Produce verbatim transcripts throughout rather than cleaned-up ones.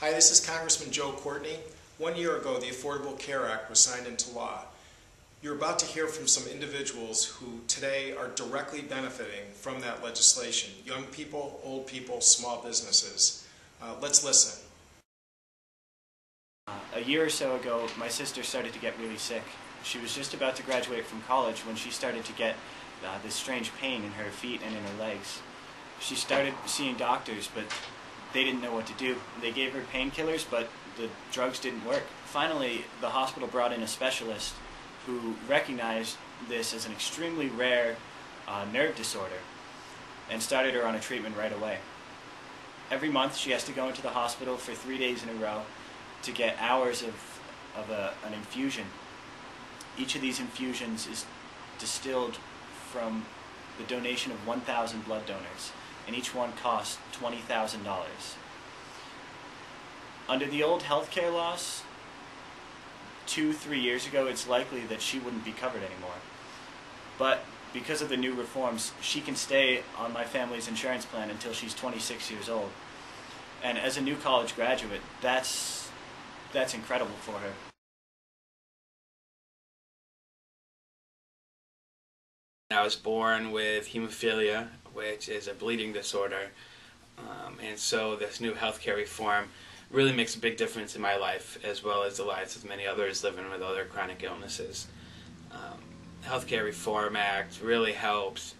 Hi, this is Congressman Joe Courtney. One year ago, the Affordable Care Act was signed into law. You're about to hear from some individuals who today are directly benefiting from that legislation. Young people, old people, small businesses. Uh, let's listen. Uh, a year or so ago, my sister started to get really sick. She was just about to graduate from college when she started to get uh, this strange pain in her feet and in her legs. She started seeing doctors, but they didn't know what to do. They gave her painkillers, but the drugs didn't work. Finally, the hospital brought in a specialist who recognized this as an extremely rare uh, nerve disorder and started her on a treatment right away. Every month she has to go into the hospital for three days in a row to get hours of, of a, an infusion. Each of these infusions is distilled from the donation of one thousand blood donors, and each one costs twenty thousand dollars. Under the old health care laws, two, three years ago, it's likely that she wouldn't be covered anymore. But because of the new reforms, she can stay on my family's insurance plan until she's twenty-six years old. And as a new college graduate, that's, that's incredible for her. I was born with hemophilia, which is a bleeding disorder, um, and so this new healthcare reform really makes a big difference in my life, as well as the lives of many others living with other chronic illnesses. Um, Healthcare Reform Act really helps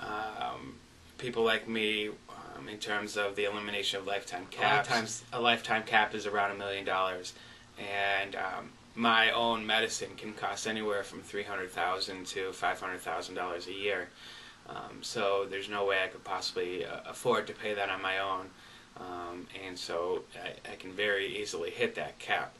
um, people like me um, in terms of the elimination of lifetime caps. A lifetime, a lifetime cap is around a million dollars, and um, my own medicine can cost anywhere from three hundred thousand dollars to five hundred thousand dollars a year. Um, so there's no way I could possibly uh, afford to pay that on my own, um, and so I, I can very easily hit that cap.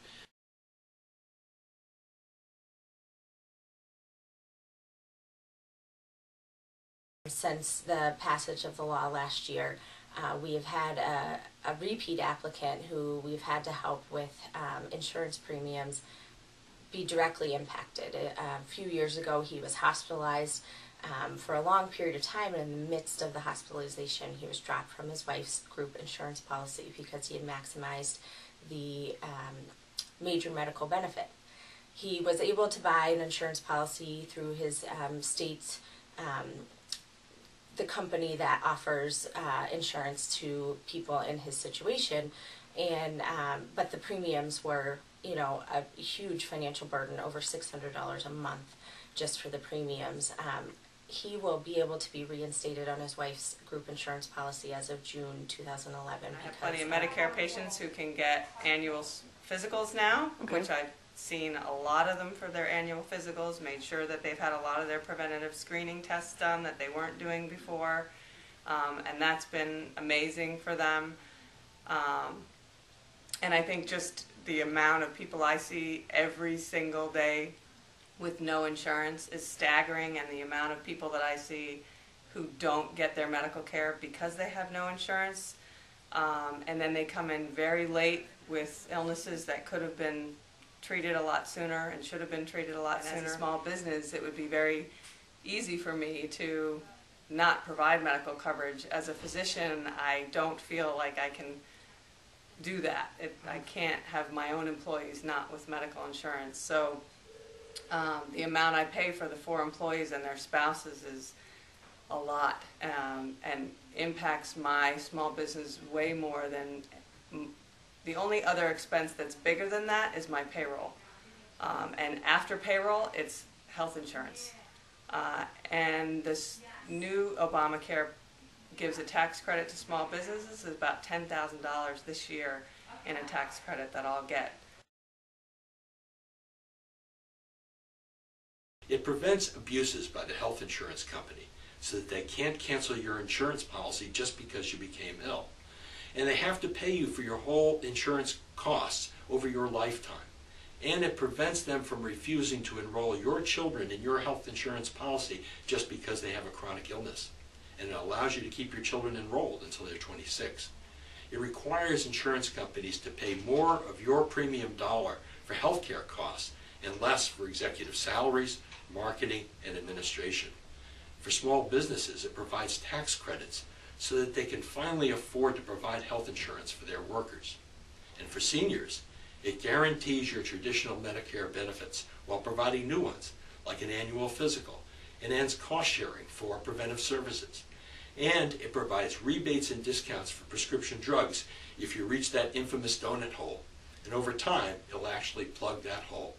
Since the passage of the law last year, uh, we have had a, a repeat applicant who we've had to help with um, insurance premiums be directly impacted. A, a few years ago, he was hospitalized Um, for a long period of time, and in the midst of the hospitalization, he was dropped from his wife's group insurance policy because he had maximized the um, major medical benefit. He was able to buy an insurance policy through his um, state's, um, the company that offers uh, insurance to people in his situation, and um, but the premiums were, you know, a huge financial burden, over six hundred dollars a month just for the premiums. Um, He will be able to be reinstated on his wife's group insurance policy as of June two thousand eleven. I have plenty of Medicare patients who can get annual physicals now, okay. Which I've seen a lot of them for their annual physicals, made sure that they've had a lot of their preventative screening tests done that they weren't doing before, um, and that's been amazing for them. Um, and I think just the amount of people I see every single day with no insurance is staggering, and the amount of people that I see who don't get their medical care because they have no insurance, um, and then they come in very late with illnesses that could have been treated a lot sooner and should have been treated a lot sooner. As a small business, it would be very easy for me to not provide medical coverage. As a physician, I don't feel like I can do that. It, I can't have my own employees not with medical insurance. So. Um, the amount I pay for the four employees and their spouses is a lot, um, and impacts my small business way more than m the only other expense that's bigger than that is my payroll. Um, and after payroll, it's health insurance. Uh, and this new Obamacare gives a tax credit to small businesses. It's about ten thousand dollars this year in a tax credit that I'll get. It prevents abuses by the health insurance company so that they can't cancel your insurance policy just because you became ill. And they have to pay you for your whole insurance costs over your lifetime. And it prevents them from refusing to enroll your children in your health insurance policy just because they have a chronic illness. And it allows you to keep your children enrolled until they're twenty-six. It requires insurance companies to pay more of your premium dollar for health care costs and less for executive salaries, marketing, and administration. For small businesses, it provides tax credits so that they can finally afford to provide health insurance for their workers. And for seniors, it guarantees your traditional Medicare benefits while providing new ones, like an annual physical, and ends cost sharing for preventive services. And it provides rebates and discounts for prescription drugs if you reach that infamous donut hole. And over time, it'll actually plug that hole.